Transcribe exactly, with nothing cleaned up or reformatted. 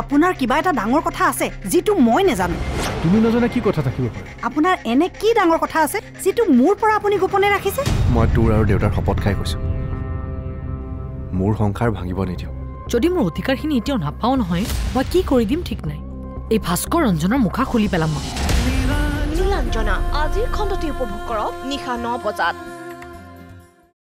আপনার কিবা এটা ডাঙৰ কথা আছে যেটো মই না জানো তুমি নজনা কি কথা থাকিব পাৰে আপনার এনে কি ডাঙৰ কথা আছে যেটো মোৰ পৰা আপুনি গোপনে ৰাখিছে মই তোৰ আৰু দেউতাৰ শপত খাই কৈছো মোৰ সংসাৰ ভাঙিব নিদিও যদি মোৰ অধিকাৰখিনি এতিয়াও নাপাও নহয় মই কি কৰি দিম ঠিক নাই এই ভাস্কৰ ৰঞ্জনৰ মুখা খুলি পেলাম নীলাঞ্জনা আজিৰ খণ্ডটি উপভোগ কৰক নিশা ন বজাত।